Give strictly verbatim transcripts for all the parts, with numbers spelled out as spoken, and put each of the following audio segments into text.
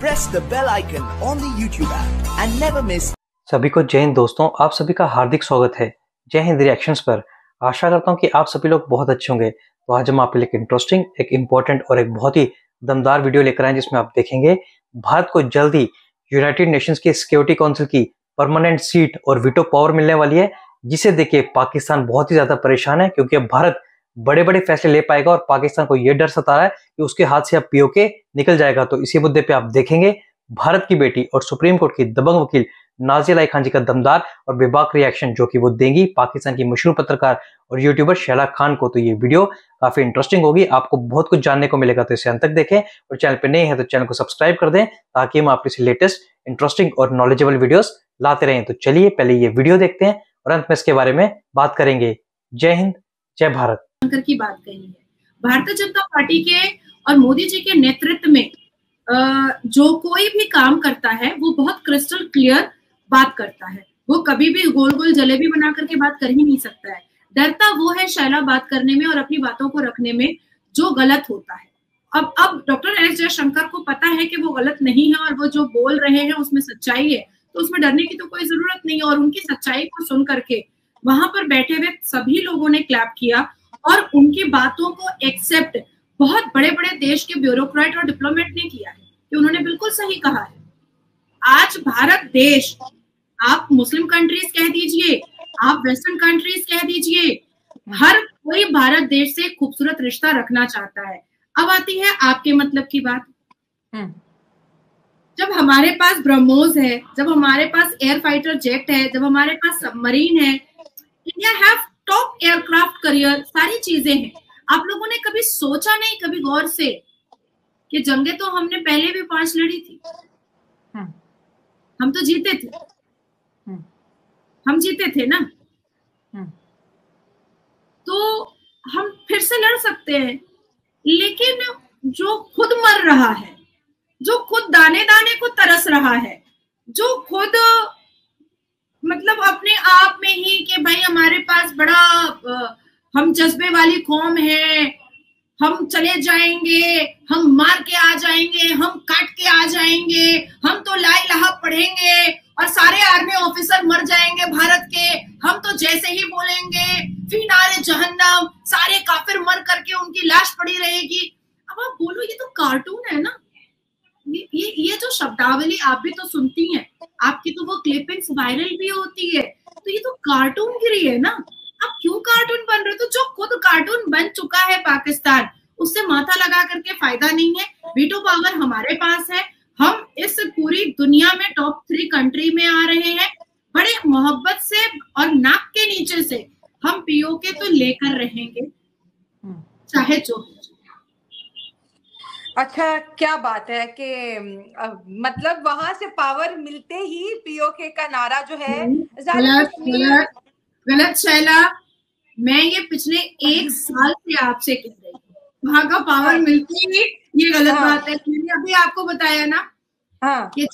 Press the bell icon on the YouTube app and never miss। सभी को जय हिंद दोस्तों, आप सभी का हार्दिक स्वागत है जय हिंद रिएक्शंस पर। आशा करता हूँ कि आप सभी लोग बहुत अच्छे होंगे। तो आज हम आपके लिए एक इंटरेस्टिंग, एक इम्पोर्टेंट और एक बहुत ही दमदार वीडियो लेकर आए जिसमें आप देखेंगे भारत को जल्दी यूनाइटेड नेशंस की सिक्योरिटी काउंसिल की परमानेंट सीट और वीटो पावर मिलने वाली है, जिसे देखिए पाकिस्तान बहुत ही ज्यादा परेशान है क्योंकि अब भारत बड़े बड़े फैसले ले पाएगा और पाकिस्तान को यह डर सता रहा है कि उसके हाथ से अब पीओके निकल जाएगा। तो इसी मुद्दे पे आप देखेंगे भारत की बेटी और सुप्रीम कोर्ट की दबंग वकील नाज़िया खान जी का दमदार और बेबाक रिएक्शन जो कि वो देंगी पाकिस्तान की मशहूर पत्रकार और यूट्यूबर शैला खान को। तो ये वीडियो काफी इंटरेस्टिंग होगी, आपको बहुत कुछ जानने को मिलेगा, तो इसे अंत तक देखें। और चैनल पे नए हैं तो चैनल को सब्सक्राइब कर दें ताकि हम आपके लेटेस्ट इंटरेस्टिंग और नॉलेजेबल वीडियोस लाते रहें। तो चलिए पहले ये वीडियो देखते हैं और अंत में इसके बारे में बात करेंगे। जय हिंद, जय भारत। की बात कही है भारतीय जनता पार्टी के और मोदी जी के नेतृत्व में जो कोई भी काम करता है वो बहुत क्रिस्टल क्लियर बात करता है, वो कभी भी गोल गोल जलेबी बना करके बात कर ही नहीं सकता है। डरता वो है शैला बात करने में और अपनी बातों को रखने में जो गलत होता है। अब अब डॉक्टर एस जयशंकर को पता है कि वो गलत नहीं है और वो जो बोल रहे हैं उसमें सच्चाई है, तो उसमें डरने की तो कोई जरूरत नहीं है। और उनकी सच्चाई को सुन करके वहां पर बैठे हुए सभी लोगों ने क्लैप किया और उनकी बातों को एक्सेप्ट बहुत बड़े बड़े देश के ब्यूरोक्रेट और डिप्लोमेट ने किया है कि उन्होंने बिल्कुल सही कहा है। आज भारत देश, आप मुस्लिम कंट्रीज कह दीजिए, आप वेस्टर्न कंट्रीज कह दीजिए, हर कोई भारत देश से खूबसूरत रिश्ता रखना चाहता है। अब आती है आपके मतलब की बात। जब हमारे पास ब्रह्मोस है, जब हमारे पास एयर फाइटर जेट है, जब हमारे पास सबमरीन है, India have top aircraft carrier, सारी चीजें हैं। आप लोगों ने कभी सोचा नहीं, कभी गौर से, कि जंगे तो हमने पहले भी पांच लड़ी थी, हम तो जीते थे, हम जीते थे ना, तो हम फिर से लड़ सकते हैं। लेकिन जो खुद मर रहा है, जो खुद दाने दाने को तरस रहा है, जो खुद मतलब अपने आप में ही कि भाई हमारे पास बड़ा आ, हम जज्बे वाली कौम है, हम चले जाएंगे, हम मार के आ जाएंगे, हम काट के आ जाएंगे, हम तो ला इलाहा पढ़ेंगे और सारे आर्मी ऑफिसर मर जाएंगे भारत के, हम तो जैसे ही बोलेंगे फी नारे जहन्नम, सारे काफिर मर करके उनकी लाश पड़ी रहेगी। अब आप बोलो ये तो कार्टून है ना। ये ये जो शब्दावली आप भी तो सुनती हैं, आपकी तो वो क्लिपिंग्स वायरल भी होती है, तो ये तो कार्टून गिरी है ना। आप क्यों कार्टून बन रहे हो? तो जो खुद कार्टून बन चुका है पाकिस्तान, उससे माथा लगा करके फायदा नहीं है। वीटो पावर हमारे पास है, हम इस पूरी दुनिया में टॉप थ्री कंट्री में आ रहे हैं। बड़े मोहब्बत से और नाक के नीचे से हम पीओके तो लेकर रहेंगे चाहे जो। अच्छा, क्या बात है कि मतलब वहां से पावर मिलते ही पीओके का नारा जो है गलत, गलत, गलत शैला। मैं ये पिछले एक साल से आपसे कह रही हूँ, वहां का पावर मिलते ही ये गलत हाँ। बात है। मैंने अभी आपको बताया ना हाँ। कि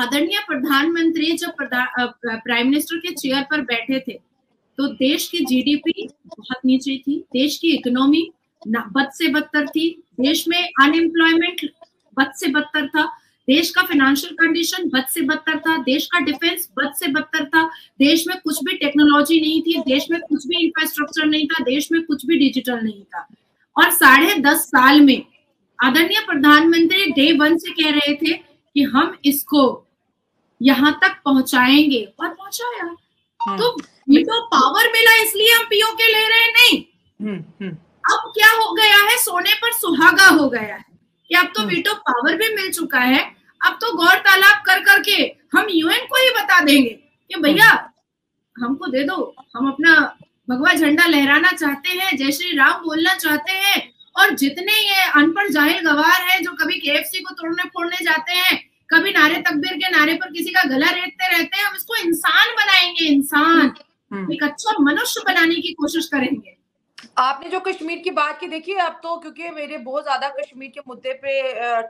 आदरणीय प्रधानमंत्री जब प्राइम मिनिस्टर के चेयर पर बैठे थे तो देश की जीडीपी बहुत नीचे थी, देश की इकोनॉमी बद से बदतर थी, देश में अनएम्प्लॉयमेंट बद से बदतर था, देश का फाइनेंशियल कंडीशन बद से बदतर था, देश का डिफेंस बद से बदतर था, देश में कुछ भी टेक्नोलॉजी नहीं थी, देश में कुछ भी इंफ्रास्ट्रक्चर नहीं था, देश में कुछ भी डिजिटल नहीं था। और साढ़े दस साल में आदरणीय प्रधानमंत्री डे वन से कह रहे थे कि हम इसको यहाँ तक पहुंचाएंगे और पहुंचाया हाँ। तो ये तो पावर मिला इसलिए हम पीओके ले रहे हैं नहीं। अब क्या हो गया है, सोने पर सुहागा हो गया है कि अब तो वीटो पावर भी मिल चुका है, अब तो गौर तालाब कर करके हम यूएन को ही बता देंगे कि भैया हमको दे दो, हम अपना भगवा झंडा लहराना चाहते हैं, जय श्री राम बोलना चाहते हैं। और जितने ये अनपढ़ जाहिल गवार हैं जो कभी केएफसी को तोड़ने फोड़ने जाते हैं, कभी नारे तकबीर के नारे पर किसी का गला रेतते रहते हैं, हम इसको इंसान बनाएंगे, इंसान, एक अच्छा मनुष्य बनाने की कोशिश करेंगे। आपने जो कश्मीर की बात की, देखिए अब तो क्योंकि मेरे बहुत ज्यादा कश्मीर के मुद्दे पे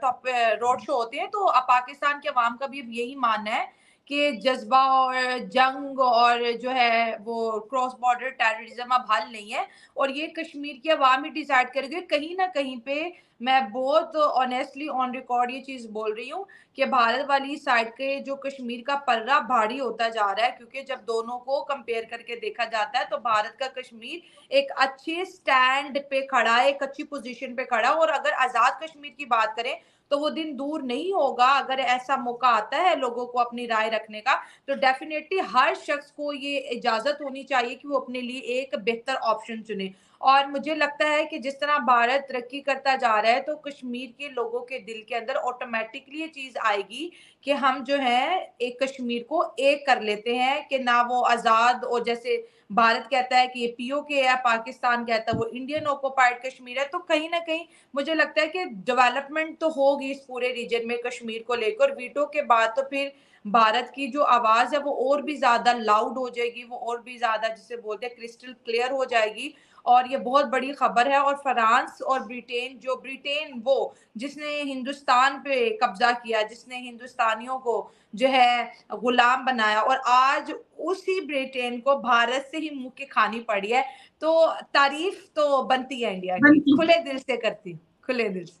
टॉप रोड शो होते हैं, तो अब पाकिस्तान के अवाम का भी यही मानना है कि जज्बा और जंग और जो है वो क्रॉस बॉर्डर टेररिज्म अब हल नहीं है और ये कश्मीर की अवाम ही डिसाइड करेगी। कहीं ना कहीं पे मैं बहुत ऑनेस्टली ऑन रिकॉर्ड ये चीज़ बोल रही हूँ कि भारत वाली साइड के जो कश्मीर का पल्ला भारी होता जा रहा है, क्योंकि जब दोनों को कंपेयर करके देखा जाता है तो भारत का कश्मीर एक अच्छे स्टैंड पे खड़ा है, एक अच्छी पोजीशन पे खड़ा है। और अगर आज़ाद कश्मीर की बात करें तो वो दिन दूर नहीं होगा, अगर ऐसा मौका आता है लोगों को अपनी राय रखने का, तो डेफिनेटली हर शख्स को ये इजाज़त होनी चाहिए कि वो अपने लिए एक बेहतर ऑप्शन चुने। और मुझे लगता है कि जिस तरह भारत तरक्की करता जा रहा है तो कश्मीर के लोगों के दिल के अंदर ऑटोमेटिकली ये चीज़ आएगी कि हम जो है एक कश्मीर को एक कर लेते हैं, कि ना वो आज़ाद, और जैसे भारत कहता है कि ये पीओके है, पाकिस्तान कहता है वो इंडियन ऑक्यूपाइड कश्मीर है। तो कहीं ना कहीं मुझे लगता है कि डेवलपमेंट तो होगी इस पूरे रीजन में कश्मीर को लेकर। वीटो के बाद तो फिर भारत की जो आवाज़ है वो और भी ज़्यादा लाउड हो जाएगी, वो और भी ज़्यादा जिसे बोलते हैं क्रिस्टल क्लियर हो जाएगी। और ये बहुत बड़ी खबर है। और फ्रांस और ब्रिटेन, जो ब्रिटेन वो जिसने हिंदुस्तान पे कब्जा किया, जिसने हिंदुस्तानियों को जो है गुलाम बनाया, और आज उसी ब्रिटेन को भारत से ही मुंह की खानी पड़ी है। तो तारीफ तो बनती है इंडिया की, खुले दिल से करती, खुले दिल से।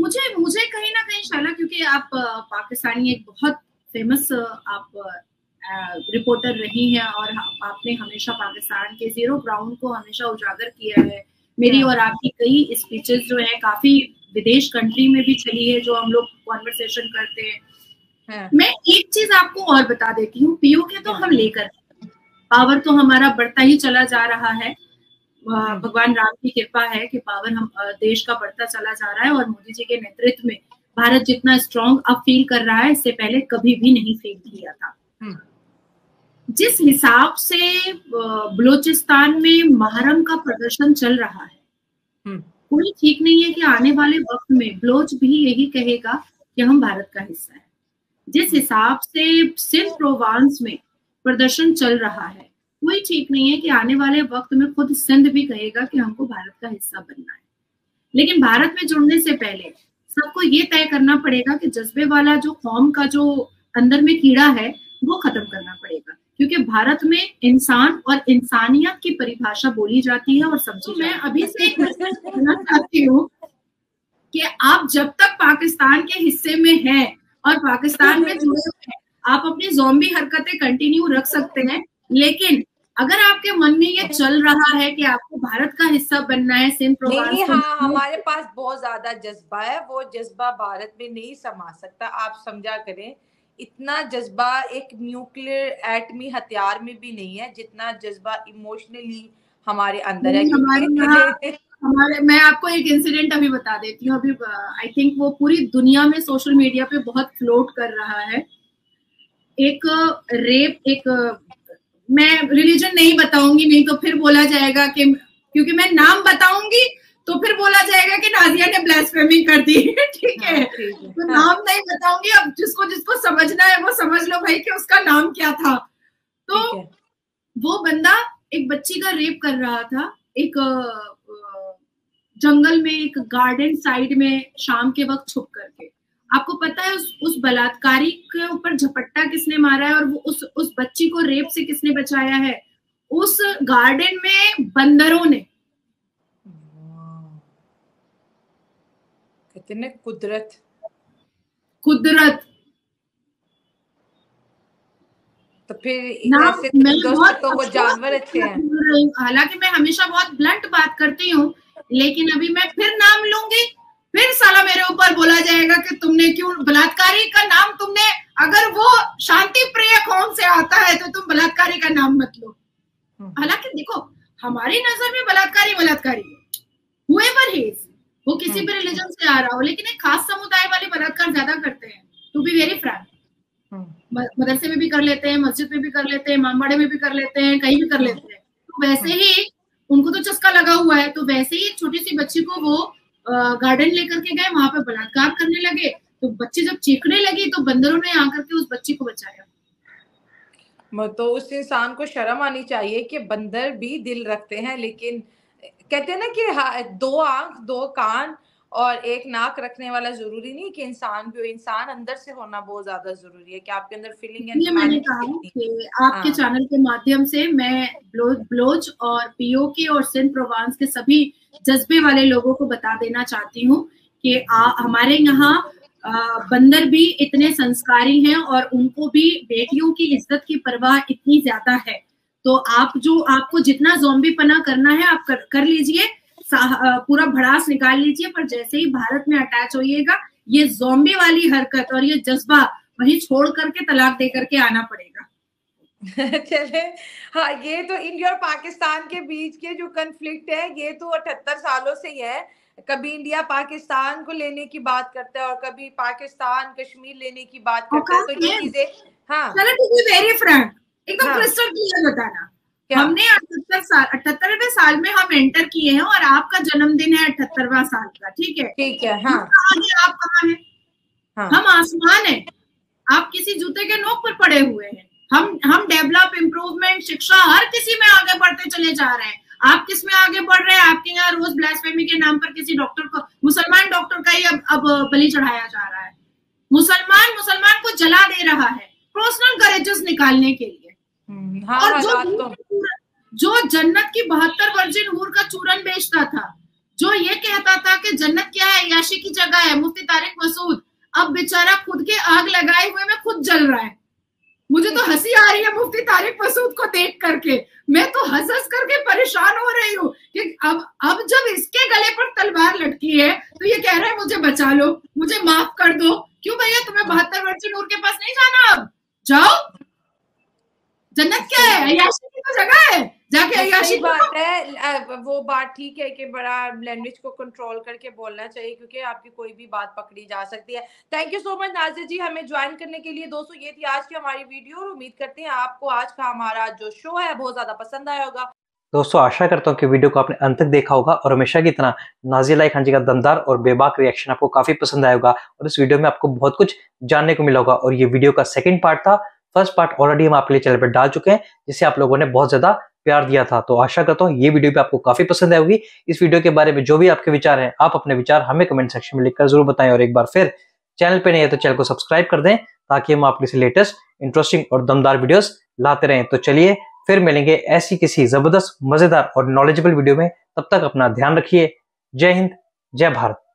मुझे मुझे कहीं ना कहीं शैला, क्योंकि आप पाकिस्तानी एक बहुत फेमस आप रिपोर्टर रही हैं और आपने हमेशा पाकिस्तान के जीरो ग्राउंड को हमेशा उजागर किया है। मेरी और आपकी कई स्पीचेस जो है काफी विदेश कंट्री में भी चली है, जो हम लोग कॉन्वर्सेशन करते हैं है। मैं एक चीज आपको और बता देती हूँ, पीओके तो हम लेकर पावर तो हमारा बढ़ता ही चला जा रहा है, भगवान राम की कृपा है कि पावर हम देश का बढ़ता चला जा रहा है, और मोदी जी के नेतृत्व में भारत जितना स्ट्रॉन्ग अब फील कर रहा है इससे पहले कभी भी नहीं फील किया था। जिस हिसाब से बलोचिस्तान में महरम का प्रदर्शन चल रहा है, कोई ठीक नहीं है कि आने वाले वक्त में बलोच भी यही कहेगा कि हम भारत का हिस्सा है। जिस हिसाब से सिंध प्रोवांस में प्रदर्शन चल रहा है, कोई ठीक नहीं है कि आने वाले वक्त में खुद सिंध भी कहेगा कि हमको भारत का हिस्सा बनना है। लेकिन भारत में जुड़ने से पहले सबको ये तय करना पड़ेगा कि जज्बे वाला जो कौम का जो अंदर में कीड़ा है वो खत्म करना पड़ेगा, क्योंकि भारत में इंसान और इंसानियत की परिभाषा बोली जाती है और समझी। मैं अभी से एक मैसेज देना चाहती हूँ कि आप जब तक पाकिस्तान के हिस्से में हैं और पाकिस्तान में जुड़े हुए हैं, आप अपनी ज़ोंबी हरकतें कंटिन्यू रख सकते हैं, लेकिन अगर आपके मन में ये चल रहा है कि आपको भारत का हिस्सा बनना है, सिंध नहीं, हाँ, हमारे पास बहुत ज्यादा जज्बा है, वो जज्बा भारत में नहीं समा सकता। आप समझा करें, इतना जज्बा एक न्यूक्लियर एटमी हथियार में भी नहीं है जितना जज्बा इमोशनली हमारे अंदर है। हमारे हमारे मैं आपको एक इंसिडेंट अभी बता देती हूँ, अभी आई थिंक वो पूरी दुनिया में सोशल मीडिया पे बहुत फ्लोट कर रहा है। एक रेप, एक मैं रिलीजन नहीं बताऊंगी, नहीं तो फिर बोला जाएगा कि, क्योंकि मैं नाम बताऊंगी तो फिर बोला जाएगा कि नाज़िया ने ब्लैस्फेमी कर दी, ठीक है, तो नाम नहीं बताऊंगी। अब जिसको जिसको समझना है वो समझ लो भाई कि उसका नाम क्या था। तो वो बंदा एक बच्ची का रेप कर रहा था, एक जंगल में, एक गार्डन साइड में, शाम के वक्त छुप करके। आपको पता है उस उस बलात्कारी के ऊपर झपट्टा किसने मारा है और वो उस उस बच्ची को रेप से किसने बचाया है? उस गार्डन में बंदरों ने। कहते हैं कुदरत, कुदरत तो फिर ऐसे दोस्तों को जानवर अच्छे हैं। हालांकि मैं हमेशा बहुत ब्लंट बात करती हूँ, लेकिन अभी मैं फिर नाम लूंगी, फिर साला मेरे ऊपर बोला जाएगा कि तुमने क्यों बलात्कारी का नाम, तुमने अगर वो शांति प्रिय कौन से आता है तो तुम बलात्कारी का नाम मत लो। हालांकि देखो, हमारी नजर में बलात्कारी बलात्कारी whoever he is, वो किसी भी रिलीजन से आ रहा हो, लेकिन एक खास समुदाय वाले बलात्कार ज्यादा करते हैं, टू बी वेरी फ्रैंक। मदरसे में भी कर लेते हैं, मस्जिद में भी कर लेते हैं, मामबाड़े में भी कर लेते हैं, कहीं भी कर लेते हैं। तो वैसे ही उनको तो चस्का लगा हुआ है, तो वैसे ही एक छोटी सी बच्ची को वो गार्डन लेकर के गए, वहां पे बलात्कार करने लगे। तो बच्ची जब चीखने लगी तो बंदरों ने आकर के उस बच्ची को बचाया। तो उस इंसान को शर्म आनी चाहिए कि बंदर भी दिल रखते हैं। लेकिन कहते हैं ना कि दो आंख दो कान और एक नाक रखने वाला जरूरी नहीं कि इंसान भी हो, इंसान अंदर से होना बहुत ज्यादा जरूरी है कि आपके अंदर फीलिंग है। मैंने कहा कि आपके चैनल के माध्यम से मैं ब्लोच और पीओके और सिंध प्रोवांस के सभी जज्बे वाले लोगों को बता देना चाहती हूँ कि आ, हमारे यहाँ बंदर भी इतने संस्कारी हैं और उनको भी बेटियों की इज्जत की परवाह इतनी ज्यादा है। तो आप जो आपको जितना ज़ॉम्बी पना करना है आप कर, कर लीजिए, पूरा भड़ास निकाल लीजिए, पर जैसे ही भारत में अटैच होइएगा ये ज़ॉम्बी वाली हरकत और ये जज्बा वहीं छोड़ करके तलाक दे करके आना पड़ेगा। चले हाँ, ये तो इंडिया और पाकिस्तान के बीच के जो कन्फ्लिक्ट है ये तो अठहत्तर सालों से ही है। कभी इंडिया पाकिस्तान को लेने की बात करता है और कभी पाकिस्तान कश्मीर लेने की बात करता है। तो ये चीजें हाँ वेरी फ्रैंक एकदम क्रिस्टल क्लियर बताना। हमने अठहत्तर साल अठहत्तरवें साल में हम एंटर किए हैं और आपका जन्मदिन है अठहत्तरवा साल का। ठीक है ठीक है हाँ। आप कहाँ हैं? हाँ। हम आसमान है, आप किसी जूते के नोक पर पड़े हुए हैं। हम हम डेवलप इम्प्रूवमेंट शिक्षा हर किसी में आगे बढ़ते चले जा रहे हैं। आप किस में आगे बढ़ रहे हैं? आपके यहाँ रोज ब्लास्फेमी के नाम पर किसी डॉक्टर को, मुसलमान डॉक्टर का ही अब अब बलि चढ़ाया जा रहा है। मुसलमान मुसलमान को जला दे रहा है पर्सनल करेजेस निकालने के लिए। हाँ, और जो, जो जन्नत की बहत्तर वर्जिन हूर का चूरन बेचता था, जो ये कहता था कि जन्नत क्या है, याशी की जगह है, मुफ्ती तारिक मसूद अब बेचारा खुद के आग लगाए हुए में खुद जल रहा है। मुझे तो हंसी आ रही है मुफ्ती तारिक मसूद को देख करके। मैं तो हंस हंस करके परेशान हो रही हूँ कि अब अब जब इसके गले पर तलवार लटकी है तो ये कह रहा है मुझे बचा लो, मुझे माफ कर दो। क्यों भैया, तुम्हें बहत्तर वर्जिन हूर के पास नहीं जाना, अब जाओ। जन्नत क्या है? अय्याशी की तो जगह है, जाके अय्याशी बात है। वो बात ठीक है कि बड़ा लैंग्वेज को कंट्रोल करके बोलना चाहिए क्योंकि आपकी कोई भी बात पकड़ी जा सकती है। Thank you so much Nazia ji हमें ज्वाइन करने के लिए। दोस्तों ये थी आज की हमारी वीडियो और उम्मीद करते हैं आपको आज का हमारा जो शो है बहुत ज्यादा पसंद आया होगा। दोस्तों आशा करता हूँ कि वीडियो को आपने अंत तक देखा होगा और हमेशा की तरह नाज़िया खान जी का दमदार और बेबाक रिएक्शन आपको काफी पसंद आया होगा और इस वीडियो में आपको बहुत कुछ जानने को मिला होगा। और ये वीडियो का सेकंड पार्ट था, फर्स्ट पार्ट ऑलरेडी हम आपके लिए चैनल पर डाल चुके हैं जिसे आप लोगों ने बहुत ज्यादा प्यार दिया था। तो आशा करता हूँ ये वीडियो भी आपको काफी पसंद आएगी। इस वीडियो के बारे में जो भी आपके विचार हैं आप अपने विचार हमें कमेंट सेक्शन में लिखकर जरूर बताएं और एक बार फिर चैनल पे नहीं है तो चैनल को सब्सक्राइब कर दें ताकि हम आपके लिए लेटेस्ट इंटरेस्टिंग और दमदार वीडियोस लाते रहें। तो चलिए फिर मिलेंगे ऐसी किसी जबरदस्त मजेदार और नॉलेजेबल वीडियो में। तब तक अपना ध्यान रखिए। जय हिंद, जय भारत।